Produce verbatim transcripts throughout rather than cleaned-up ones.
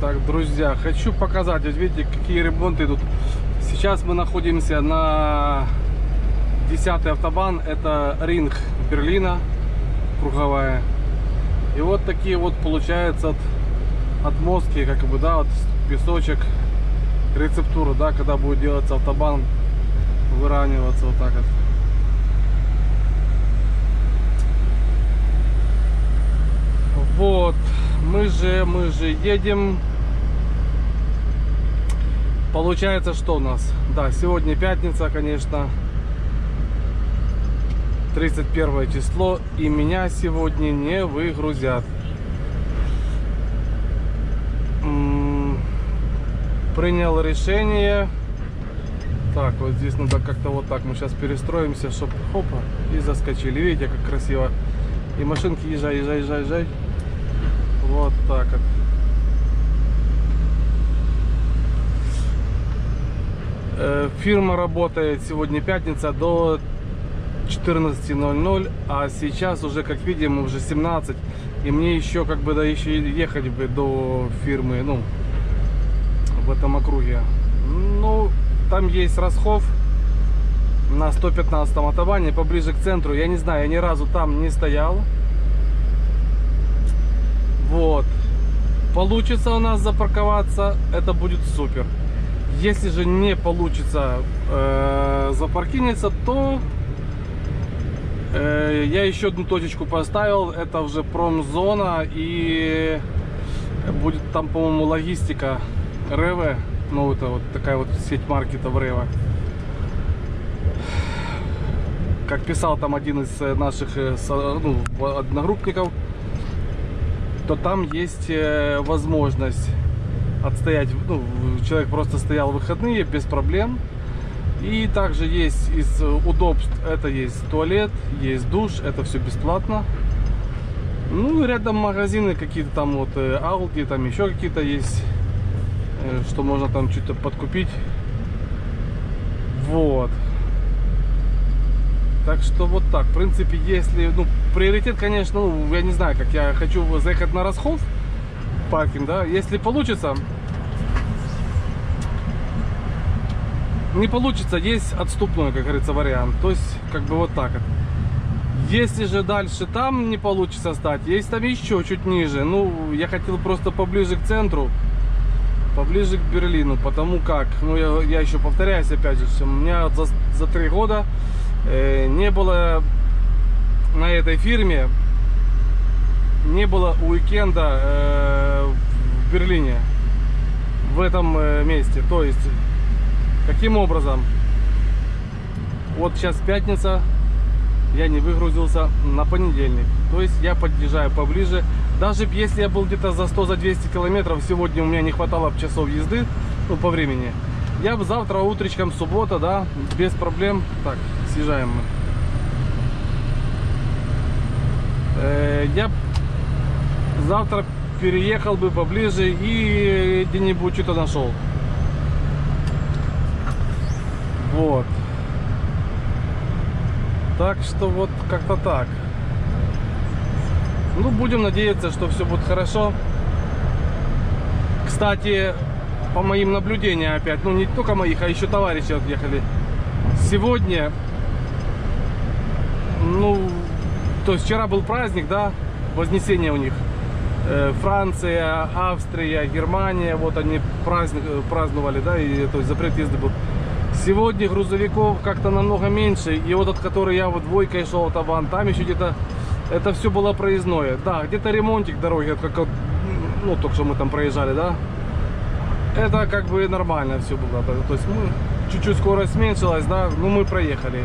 Так, друзья, хочу показать, вот видите, какие ремонты идут. Сейчас мы находимся на десятой автобан, это ринг Берлина, круговая. И вот такие вот получаются от, отмостки, как бы, да, вот песочек, рецептура, да, когда будет делаться автобан, выравниваться вот так вот. Вот, мы же, мы же едем. Получается, что у нас? Да, сегодня пятница, конечно, тридцать первое число, и меня сегодня не выгрузят. Принял решение. Так, вот здесь надо как-то вот так. Мы сейчас перестроимся, чтобы хопа, и заскочили. Видите, как красиво. И машинки езжай, езжай, езжай, езжай. Вот так вот. Фирма работает сегодня пятница до четырнадцати ноль-ноль, а сейчас уже, как видим, уже семнадцать, и мне еще как бы да еще ехать бы до фирмы, ну, в этом округе. Ну, там есть Rasthof на сто пятнадцатом автобане, поближе к центру. Я не знаю, я ни разу там не стоял. Вот. Получится у нас запарковаться, это будет супер. Если же не получится э, запаркиниться, то э, я еще одну точечку поставил. Это уже промзона, и будет там, по-моему, логистика РЭВ. Ну, это вот такая вот сеть маркетов РЭВ. Как писал там один из наших ну, одногруппников, то там есть возможность отстоять, ну, человек просто стоял в выходные без проблем. И также есть из удобств, это есть туалет, есть душ, это все бесплатно. Ну, рядом магазины какие-то там, вот Aldi, там еще какие-то есть, что можно там что-то подкупить. Вот. Так что вот так, в принципе, если, ну, приоритет, конечно, ну, я не знаю, как я хочу заехать на Rasthof, паркинг, да, если получится, не получится, есть отступной, как говорится, вариант, то есть, как бы вот так. Если же дальше там не получится стать, есть там еще чуть ниже, ну, я хотел просто поближе к центру, поближе к Берлину, потому как, ну, я, я еще повторяюсь, опять же, у меня за, за три года не было на этой фирме, не было уикенда э, в Берлине, в этом э, месте. То есть, каким образом? Вот сейчас пятница, я не выгрузился на понедельник. То есть, я подъезжаю поближе. Даже если я был где-то за сто, за двести километров, сегодня у меня не хватало часов езды, ну, по времени. Я бы завтра утречком, суббота, да, без проблем. Так, съезжаем мы. Э, я завтра переехал бы поближе и где-нибудь что-то нашел. Вот. Так что вот как-то так. Ну, будем надеяться, что все будет хорошо. Кстати, по моим наблюдениям опять, ну не только моих, а еще товарищи отъехали. Сегодня, ну, то есть вчера был праздник, да, Вознесение у них. Э, Франция, Австрия, Германия, вот они праздник, праздновали, да, и то есть запрет езды был. Сегодня грузовиков как-то намного меньше, и вот от которой я вот двойкой шел, табан, там еще где-то, это все было проездное. Да, где-то ремонтик дороги, как вот, ну, только что мы там проезжали, да. Это как бы нормально все было, то есть чуть-чуть скорость уменьшилась, да, ну мы проехали.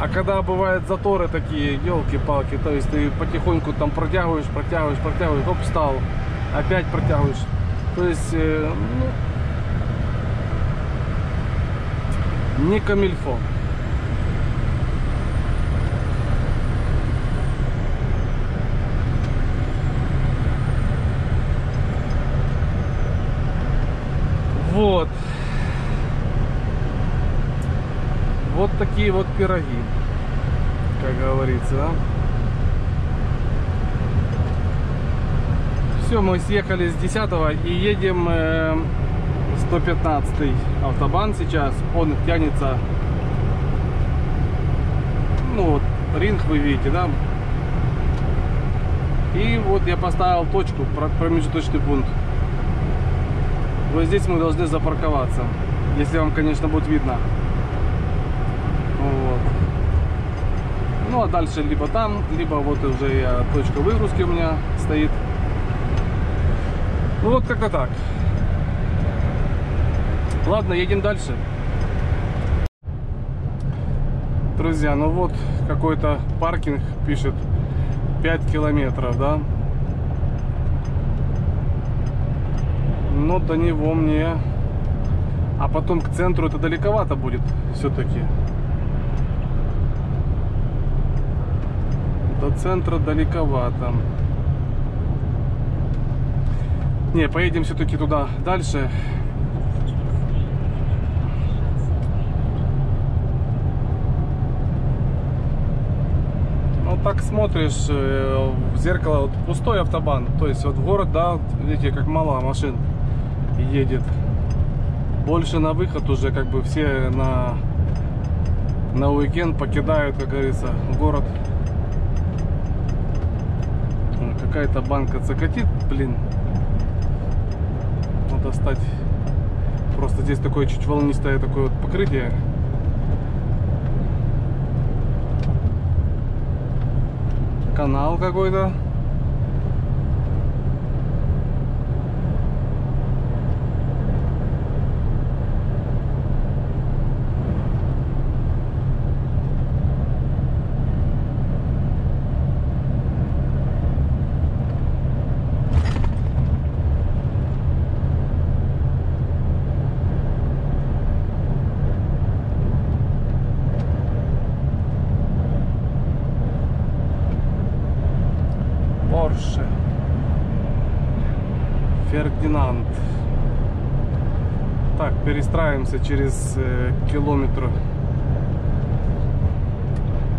А когда бывают заторы такие, елки-палки, то есть ты потихоньку там протягиваешь, протягиваешь, протягиваешь, оп, встал, опять протягиваешь. То есть, э, ну, не камильфо. Вот. Вот такие вот пироги, как говорится, да? все, мы съехали с десятого и едем сто пятнадцатый автобан сейчас. Он тянется, ну вот, ринг вы видите, да? И вот я поставил точку, промежуточный пункт. Вот здесь мы должны запарковаться, если вам, конечно, будет видно. Вот. Ну а дальше либо там, либо вот уже я, точка выгрузки у меня стоит. Ну вот как-то так. Ладно, едем дальше. Друзья, ну вот какой-то паркинг пишет пять километров, да? Но до него мне... А потом к центру это далековато будет все-таки. До центра далековато. Не, поедем все-таки туда дальше. Так смотришь в зеркало, вот пустой автобан, то есть вот в город, да, видите, как мало машин едет, больше на выход уже, как бы все на на уикенд покидают, как говорится, город. Какая-то банка цокотит, блин, надо встать. Просто здесь такое чуть волнистое такое вот покрытие. Канал какой-то. Фердинанд. Так, перестраиваемся через э, километр.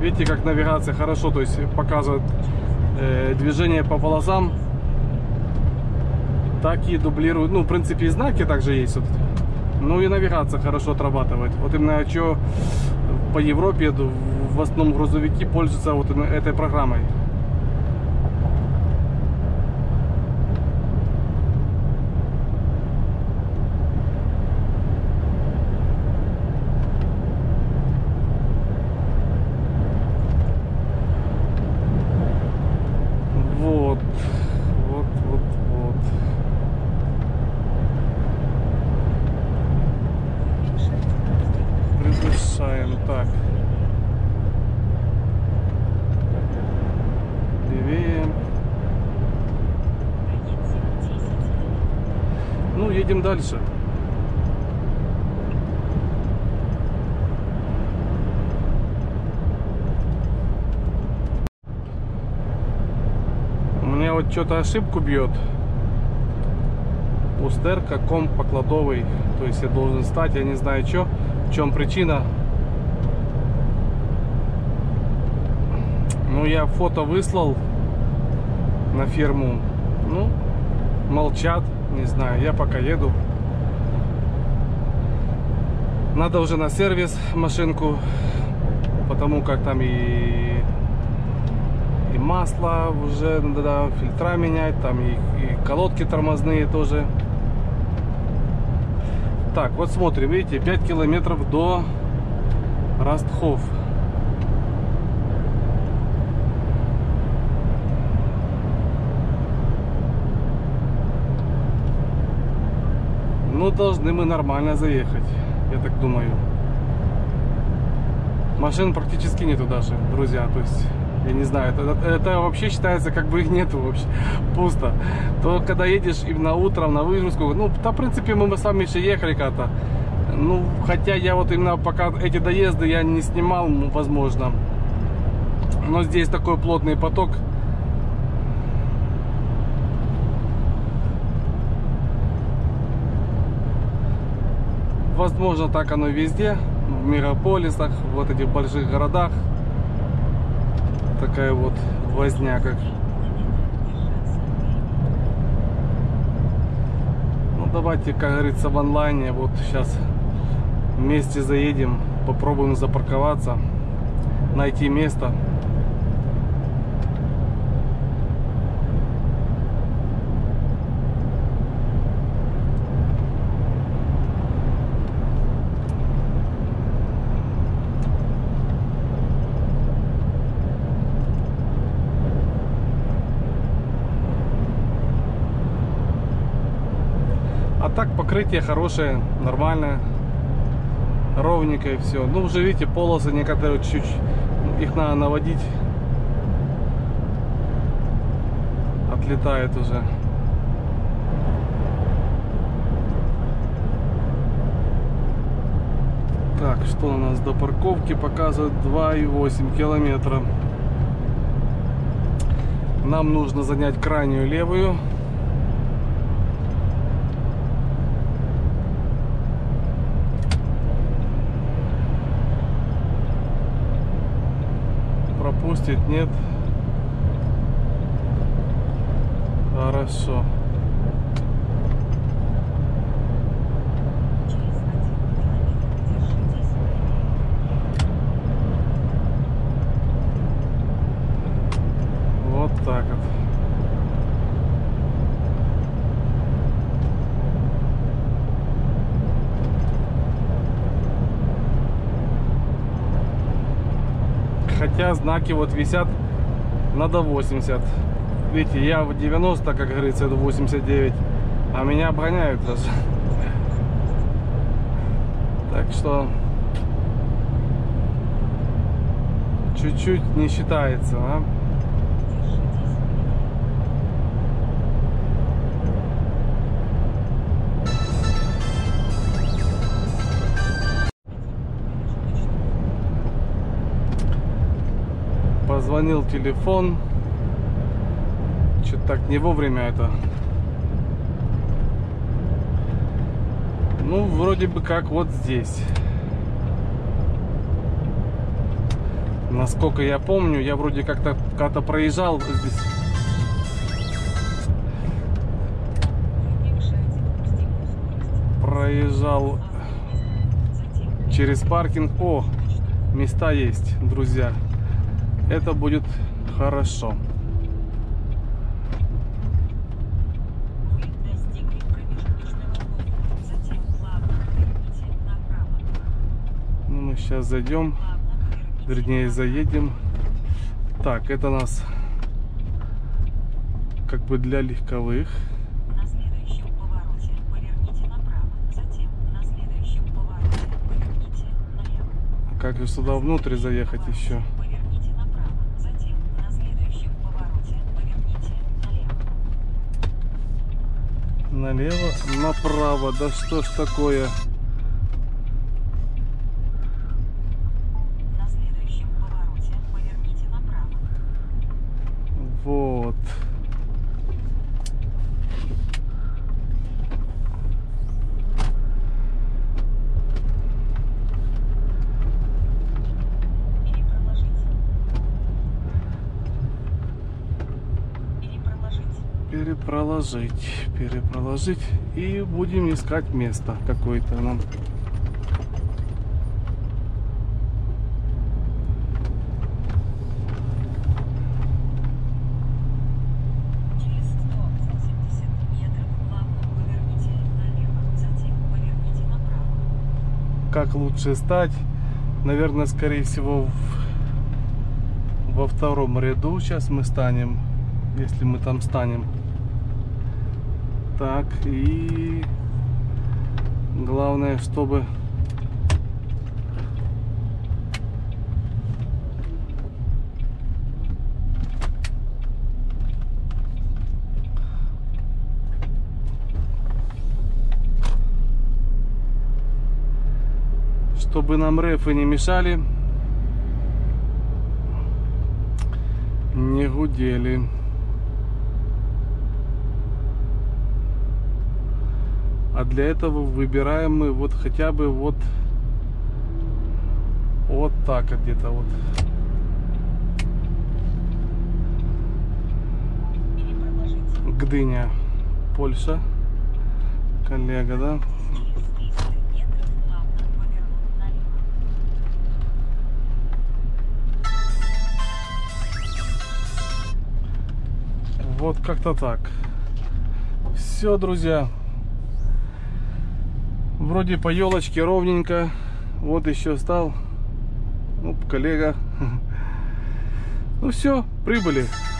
Видите, как навигация хорошо, то есть показывает э, движение по полосам. Так и дублируют. Ну, в принципе, и знаки также есть. Вот. Ну и навигация хорошо отрабатывает. Вот именно что по Европе в основном грузовики пользуются вот этой программой. Так, левее. Ну, едем дальше. У меня вот что-то ошибку бьет. Устерка, комп покладовый. То есть я должен встать, я не знаю, что, в чем причина. Ну, я фото выслал на ферму. Ну, молчат, не знаю, я пока еду. Надо уже на сервис машинку, потому как там и, и масло уже, да, фильтра менять, там и, и колодки тормозные тоже. Так, вот смотрим, видите, пять километров до Rasthof. Ну, должны мы нормально заехать, я так думаю. Машин практически нету даже, друзья, то есть, я не знаю, это, это вообще считается, как бы их нету вообще, пусто. То, когда едешь именно утром на выгрузку, ну, да, в принципе, мы с вами еще ехали как-то. Ну, хотя я вот именно пока эти доезды я не снимал, возможно. Но здесь такой плотный поток. Возможно, так оно везде, в мегаполисах, вот этих больших городах. Такая вот возня как. давайте, как говорится, в онлайне. Вот сейчас вместе заедем, попробуем запарковаться, найти место. А так покрытие хорошее, нормальное, ровненькое все. Ну, уже видите, полосы некоторые чуть-чуть, их надо наводить. Отлетает уже. Так, что у нас до парковки показывает? два и восемь километра. Нам нужно занять крайнюю левую. Пустит, нет. Хорошо. Вот так вот. Хотя знаки вот висят, надо восемьдесят. Видите, я в девяносто, как говорится, это восемьдесят девять. А меня обгоняют даже. Так что чуть-чуть не считается, а? Звонил телефон, что-то так не вовремя это. Ну, вроде бы как вот здесь. Насколько я помню, я вроде как-то когда-то проезжал здесь. Проезжал через паркинг. О, места есть, друзья. Это будет хорошо. Ну, мы сейчас зайдем, вернее заедем. Так, это нас как бы для легковых. А как же сюда внутрь заехать еще? Налево, направо, да что ж такое? На следующем повороте поверните направо. Вот. Перепроложить, перепроложить, и будем искать место какое-то нам. Через сто семьдесят метров плавно поверните налево, затем поверните направо. Как лучше стать? Наверное, скорее всего, в... во втором ряду сейчас мы станем, если мы там станем. Так, и главное, чтобы чтобы нам рефы не мешали, не гудели. А для этого выбираем мы вот хотя бы вот вот так где-то вот. Гдыня, Польша. коллега, да? Вот как-то так. Все, друзья. Вроде по елочке ровненько. Вот еще стал. Оп, коллега. Ну все, прибыли.